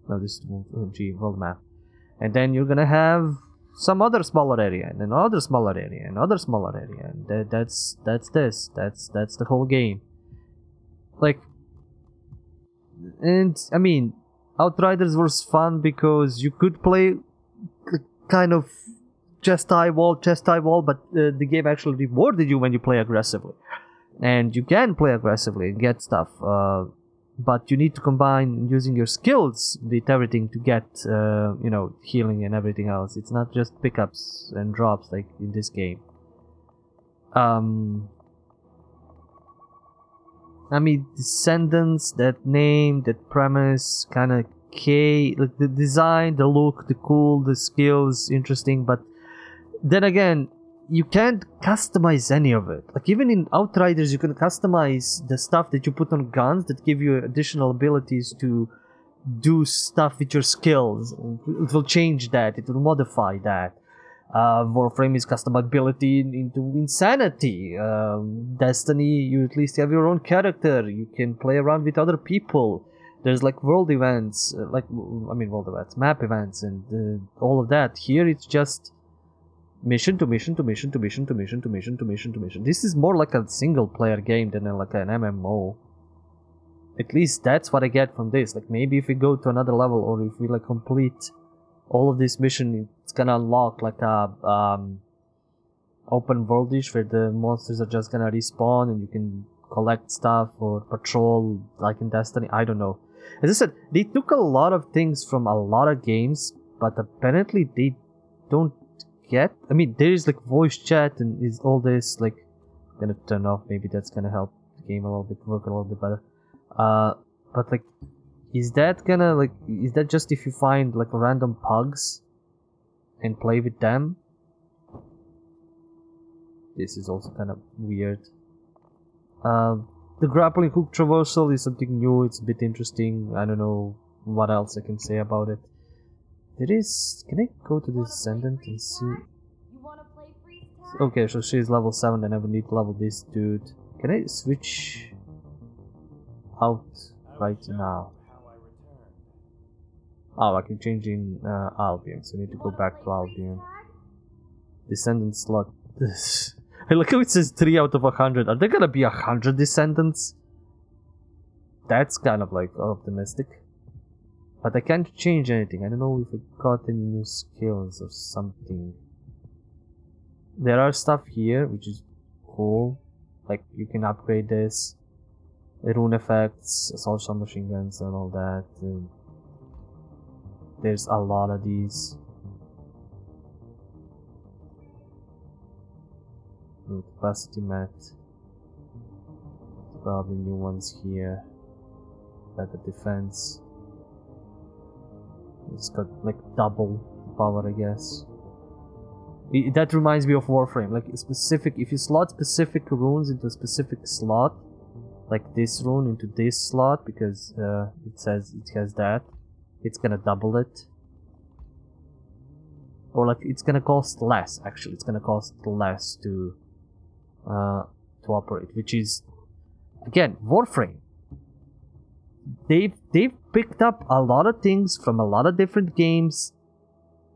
No, this is the world map. And then you're gonna have some other smaller area, and another smaller area, and another smaller area. And that's the whole game. Like, and I mean, Outriders was fun because you could play kind of. Chest-high wall, but the game actually rewarded you when you play aggressively. And you can play aggressively and get stuff, but you need to combine using your skills with everything to get, you know, healing and everything else. It's not just pickups and drops like in this game. I mean, Descendants, that name, that premise, kind of like the design, the look, the cool, the skills, interesting, but then again, you can't customize any of it. Like even in Outriders, you can customize the stuff that you put on guns that give you additional abilities to do stuff with your skills. It will change that, it will modify that. Warframe is customability into insanity. Destiny, you at least have your own character, you can play around with other people. There's like world events, map events and all of that. Here it's just mission to mission to mission to mission to mission to mission to mission to mission. This is more like a single player game than like an MMO. At least that's what I get from this. Like maybe if we go to another level or if we like complete all of this mission, it's gonna unlock like a open worldish where the monsters are just gonna respawn and you can collect stuff or patrol like in Destiny. I don't know. As I said, they took a lot of things from a lot of games, but apparently they don't get. I mean, there is like voice chat and is all this like gonna turn off. Maybe that's gonna help the game a little bit, work a little bit better. But like, is that just if you find like random pugs and play with them? This is also kind of weird. The grappling hook traversal is something new, it's a bit interesting. I don't know what else I can say about it. There is... Can I go to the Descendant and see? Okay, so she's level 7 and I will need to level this dude. Can I switch out right now? Oh, I can change in Albion, so I need to go back to Albion. Descendant slot. I look how it says 3 out of 100. Are there gonna be 100 descendants? That's kind of like optimistic. But I can't change anything. I don't know if I got any new skills or something. There are stuff here which is cool. Like you can upgrade this. Rune effects, assault submachine guns and all that. And there's a lot of these. Capacity mat. Probably new ones here. Better defense. It's got like double power, I guess. That reminds me of Warframe. Like specific, if you slot specific runes into a specific slot, like this rune into this slot, because it says it has that, it's gonna double it. Or like it's gonna cost less. Actually, it's gonna cost less to operate, which is again Warframe. They've picked up a lot of things from a lot of different games,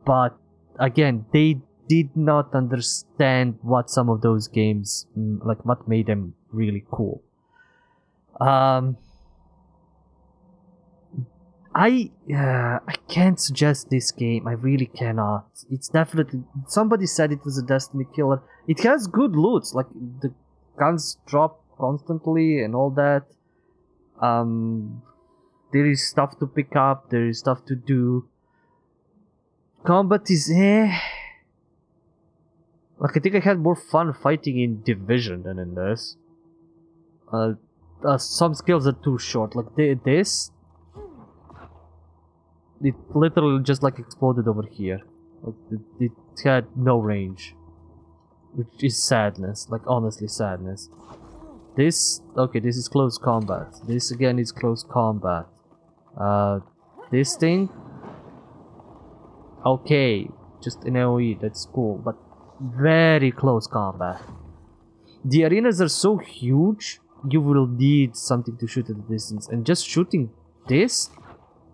but again they did not understand what some of those games like what made them really cool. I can't suggest this game. I really cannot. It's definitely... Somebody said it was a Destiny killer. It has good loot. Like, the guns drop constantly and all that. There is stuff to pick up. There is stuff to do. Combat is eh. Like, I think I had more fun fighting in Division than in this. Some skills are too short. Like, this... It literally just like exploded over here. It had no range, which is sadness. Like honestly, sadness. This okay. This is close combat. This again is close combat. This thing. Okay, just an AOE. That's cool, but very close combat. The arenas are so huge. You will need something to shoot at a distance, and just shooting this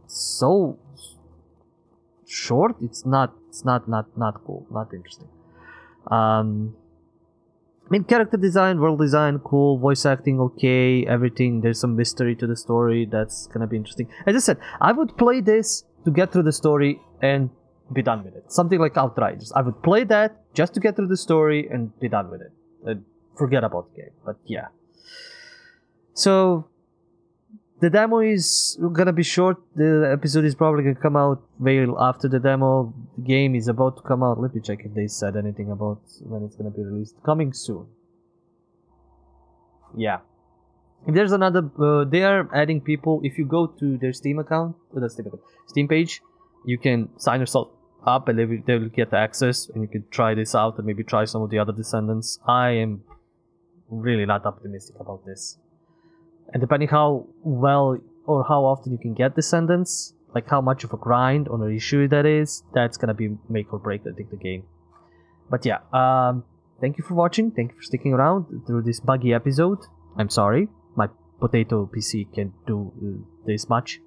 so short, it's not cool, not interesting. I mean, character design, world design, cool, voice acting, okay, everything. There's some mystery to the story that's gonna be interesting. As I said, I would play this to get through the story and be done with it. Something like Outriders. I would play that just to get through the story and be done with it. And forget about the game, but yeah. So... The demo is gonna be short. The episode is probably gonna come out way after the demo. The game is about to come out. Let me check if they said anything about when it's gonna be released. Coming soon. Yeah. If there's another... they are adding people. If you go to their Steam account... Steam page. You can sign yourself up and they will get access, and you can try this out and maybe try some of the other descendants. I am really not optimistic about this. And depending how well or how often you can get descendants, like how much of a grind on an issue that is, that's gonna be make or break, I think, the game. But yeah, thank you for watching, thank you for sticking around through this buggy episode. I'm sorry, my potato PC can't do this much.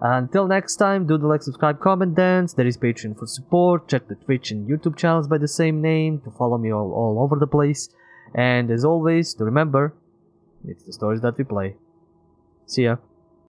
Until next time, do like, subscribe, comment, dance. There is Patreon for support. Check the Twitch and YouTube channels by the same name to follow me all over the place. And as always, to remember, it's the stories that we play. See ya.